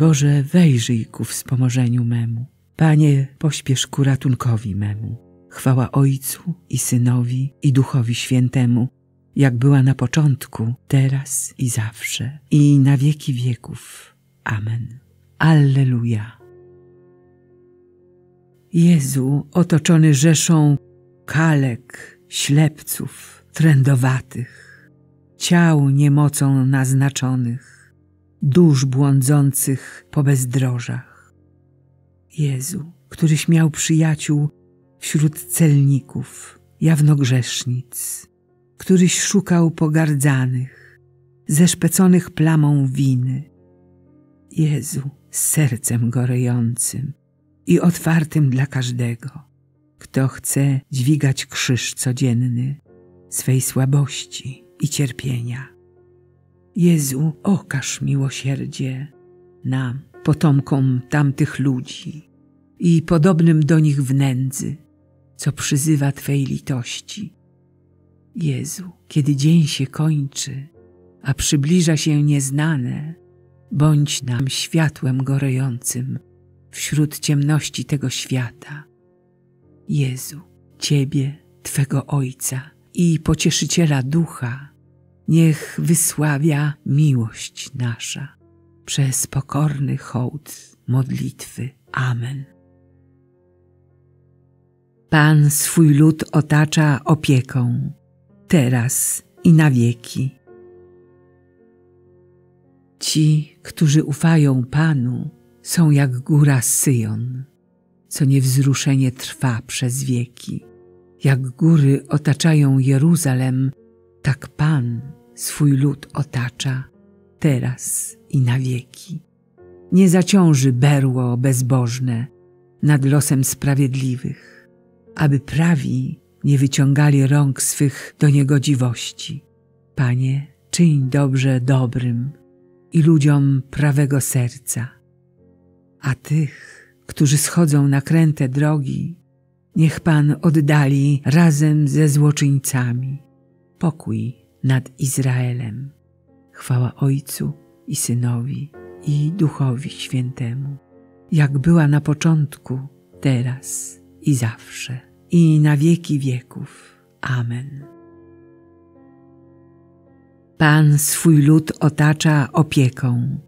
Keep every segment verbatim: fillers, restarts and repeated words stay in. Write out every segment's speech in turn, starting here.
Boże, wejrzyj ku wspomożeniu memu. Panie, pośpiesz ku ratunkowi memu. Chwała Ojcu i Synowi, i Duchowi Świętemu, jak była na początku, teraz i zawsze, i na wieki wieków. Amen. Alleluja. Jezu, otoczony rzeszą kalek, ślepców, trędowatych, ciał niemocą naznaczonych, dusz błądzących po bezdrożach. Jezu, któryś miał przyjaciół wśród celników, jawnogrzesznic, któryś szukał pogardzanych, zeszpeconych plamą winy. Jezu, z sercem gorejącym i otwartym dla każdego, kto chce dźwigać krzyż codzienny swej słabości i cierpienia. Jezu, okaż miłosierdzie nam, potomkom tamtych ludzi i podobnym do nich w nędzy, co przyzywa Twej litości. Jezu, kiedy dzień się kończy, a przybliża się nieznane, bądź nam światłem gorejącym wśród ciemności tego świata. Jezu, Ciebie, Twego Ojca i Pocieszyciela Ducha, niech wysławia miłość nasza przez pokorny hołd modlitwy. Amen. Pan swój lud otacza opieką, teraz i na wieki. Ci, którzy ufają Panu, są jak góra Syjon, co niewzruszenie trwa przez wieki. Jak góry otaczają Jeruzalem, tak Pan swój lud otacza teraz i na wieki. Nie zaciąży berło bezbożne nad losem sprawiedliwych, aby prawi nie wyciągali rąk swych do niegodziwości. Panie, czyń dobrze dobrym i ludziom prawego serca, a tych, którzy schodzą na kręte drogi, niech Pan oddali razem ze złoczyńcami. Pokój nad Izraelem. Chwała Ojcu i Synowi, i Duchowi Świętemu, jak była na początku, teraz i zawsze, i na wieki wieków. Amen. Pan swój lud otacza opieką,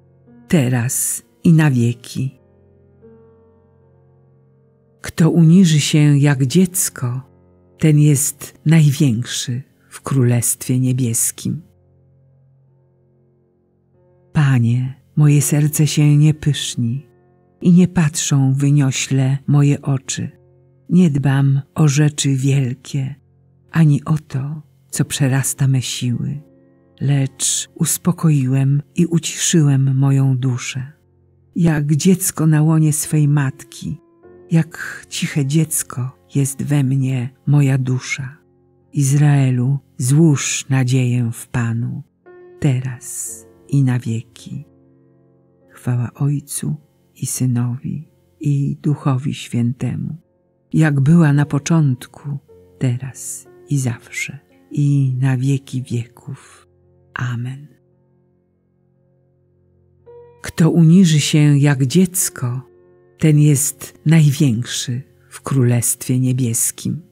teraz i na wieki. Kto uniży się jak dziecko, ten jest największy w Królestwie Niebieskim. Panie, moje serce się nie pyszni i nie patrzą wyniośle moje oczy. Nie dbam o rzeczy wielkie, ani o to, co przerasta me siły, lecz uspokoiłem i uciszyłem moją duszę. Jak dziecko na łonie swej matki, jak ciche dziecko jest we mnie moja dusza. Izraelu, złóż nadzieję w Panu, teraz i na wieki. Chwała Ojcu i Synowi, i Duchowi Świętemu, jak była na początku, teraz i zawsze, i na wieki wieków. Amen. Kto uniży się jak dziecko, ten jest największy w Królestwie Niebieskim.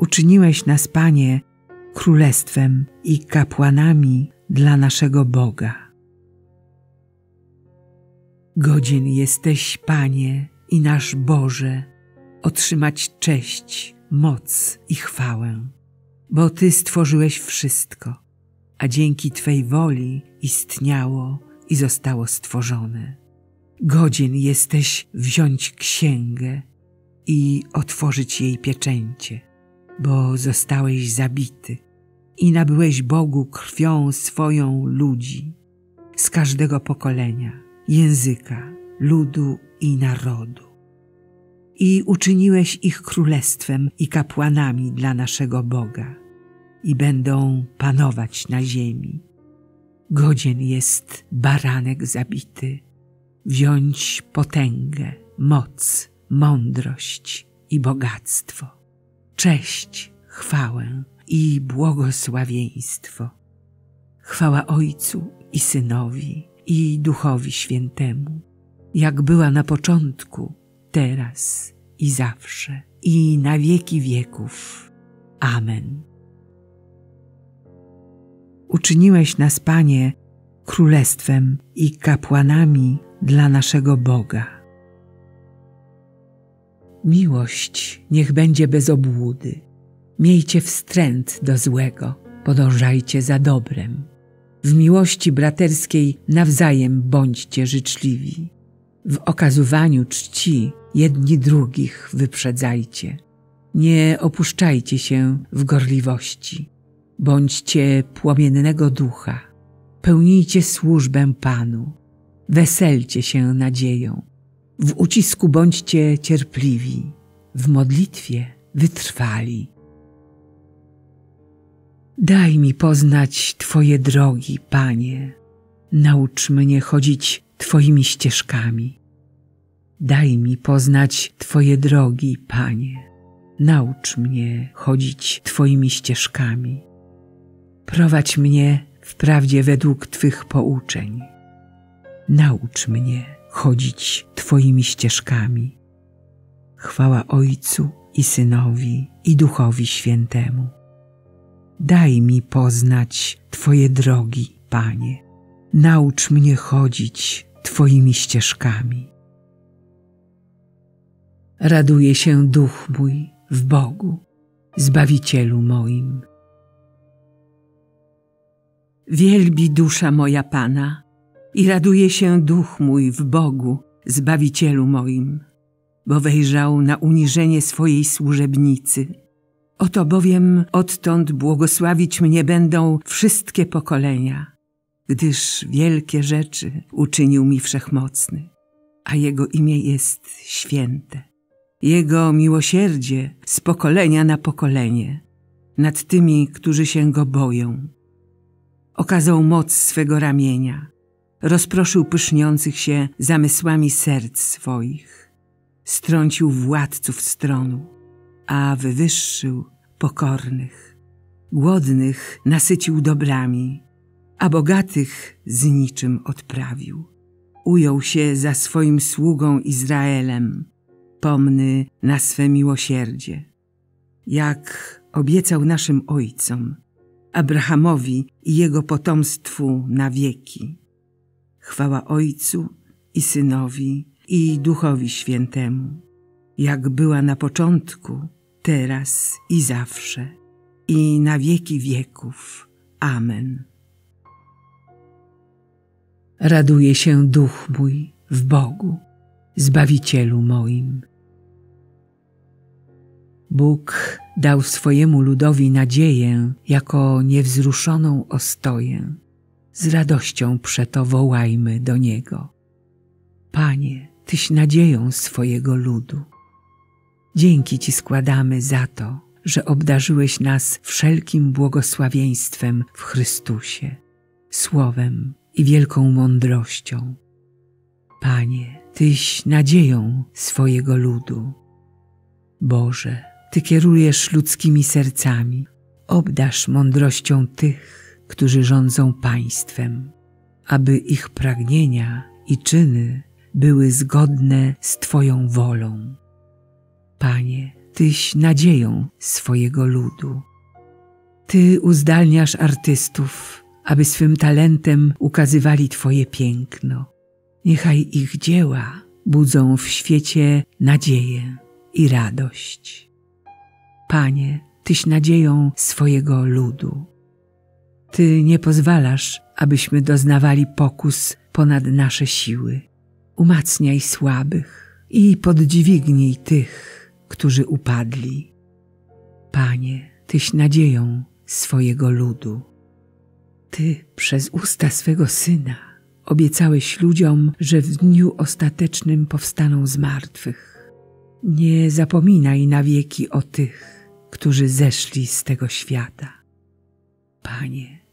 Uczyniłeś nas, Panie, królestwem i kapłanami dla naszego Boga. Godzien jesteś, Panie i nasz Boże, otrzymać cześć, moc i chwałę, bo Ty stworzyłeś wszystko, a dzięki Twej woli istniało i zostało stworzone. Godzien jesteś wziąć księgę i otworzyć jej pieczęcie, bo zostałeś zabity i nabyłeś Bogu krwią swoją ludzi z każdego pokolenia, języka, ludu i narodu. I uczyniłeś ich królestwem i kapłanami dla naszego Boga i będą panować na ziemi. Godzien jest baranek zabity, wziąć potęgę, moc, mądrość i bogactwo, cześć, chwałę i błogosławieństwo. Chwała Ojcu i Synowi, i Duchowi Świętemu, jak była na początku, teraz i zawsze, i na wieki wieków. Amen. Uczyniłeś nas, Panie, królestwem i kapłanami dla naszego Boga. Miłość niech będzie bez obłudy. Miejcie wstręt do złego, podążajcie za dobrem. W miłości braterskiej nawzajem bądźcie życzliwi. W okazywaniu czci jedni drugich wyprzedzajcie. Nie opuszczajcie się w gorliwości. Bądźcie płomiennego ducha. Pełnijcie służbę Panu. Weselcie się nadzieją. W ucisku bądźcie cierpliwi. W modlitwie wytrwali. Daj mi poznać Twoje drogi, Panie. Naucz mnie chodzić Twoimi ścieżkami. Daj mi poznać Twoje drogi, Panie. Naucz mnie chodzić Twoimi ścieżkami. Prowadź mnie wprawdzie według Twych pouczeń. Naucz mnie chodzić Twoimi ścieżkami. Chwała Ojcu i Synowi, i Duchowi Świętemu. Daj mi poznać Twoje drogi, Panie. Naucz mnie chodzić Twoimi ścieżkami. Raduje się duch mój w Bogu, Zbawicielu moim. Wielbi dusza moja Pana i raduje się duch mój w Bogu, Zbawicielu moim, bo wejrzał na uniżenie swojej służebnicy. Oto bowiem odtąd błogosławić mnie będą wszystkie pokolenia, gdyż wielkie rzeczy uczynił mi Wszechmocny, a Jego imię jest święte. Jego miłosierdzie z pokolenia na pokolenie nad tymi, którzy się Go boją. Okazał moc swego ramienia, rozproszył pyszniących się zamysłami serc swoich, strącił władców stronu, a wywyższył pokornych. Głodnych nasycił dobrami, a bogatych z niczym odprawił. Ujął się za swoim sługą Izraelem, pomny na swe miłosierdzie, jak obiecał naszym ojcom, Abrahamowi i jego potomstwu na wieki. Chwała Ojcu i Synowi, i Duchowi Świętemu, jak była na początku, teraz i zawsze, i na wieki wieków. Amen. Raduje się duch mój w Bogu, Zbawicielu moim. Bóg dał swojemu ludowi nadzieję jako niewzruszoną ostoję. Z radością przeto wołajmy do Niego. Panie, Tyś nadzieją swojego ludu. Dzięki Ci składamy za to, że obdarzyłeś nas wszelkim błogosławieństwem w Chrystusie, słowem i wielką mądrością. Panie, Tyś nadzieją swojego ludu. Boże, Ty kierujesz ludzkimi sercami, obdarz mądrością tych, którzy rządzą państwem, aby ich pragnienia i czyny były zgodne z Twoją wolą. Panie, Tyś nadzieją swojego ludu. Ty uzdalniasz artystów, aby swym talentem ukazywali Twoje piękno. Niechaj ich dzieła budzą w świecie nadzieję i radość. Panie, Tyś nadzieją swojego ludu. Ty nie pozwalasz, abyśmy doznawali pokus ponad nasze siły. Umacniaj słabych i podźwignij tych, którzy upadli. Panie, Tyś nadzieją swojego ludu. Ty przez usta swego Syna obiecałeś ludziom, że w dniu ostatecznym powstaną z martwych. Nie zapominaj na wieki o tych, którzy zeszli z tego świata. Panie,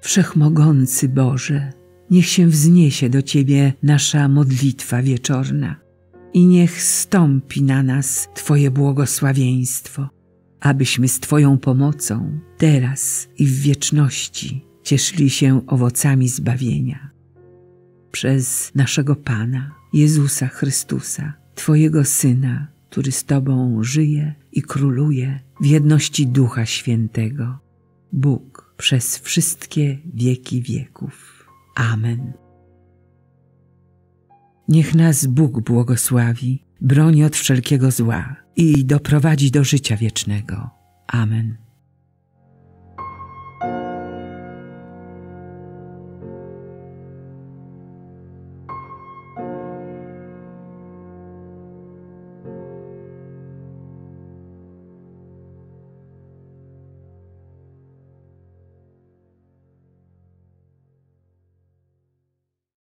Wszechmogący Boże, niech się wzniesie do Ciebie nasza modlitwa wieczorna i niech zstąpi na nas Twoje błogosławieństwo, abyśmy z Twoją pomocą teraz i w wieczności cieszyli się owocami zbawienia. Przez naszego Pana, Jezusa Chrystusa, Twojego Syna, który z Tobą żyje i króluje w jedności Ducha Świętego, Bóg przez wszystkie wieki wieków. Amen. Niech nas Bóg błogosławi, broni od wszelkiego zła i doprowadzi do życia wiecznego. Amen.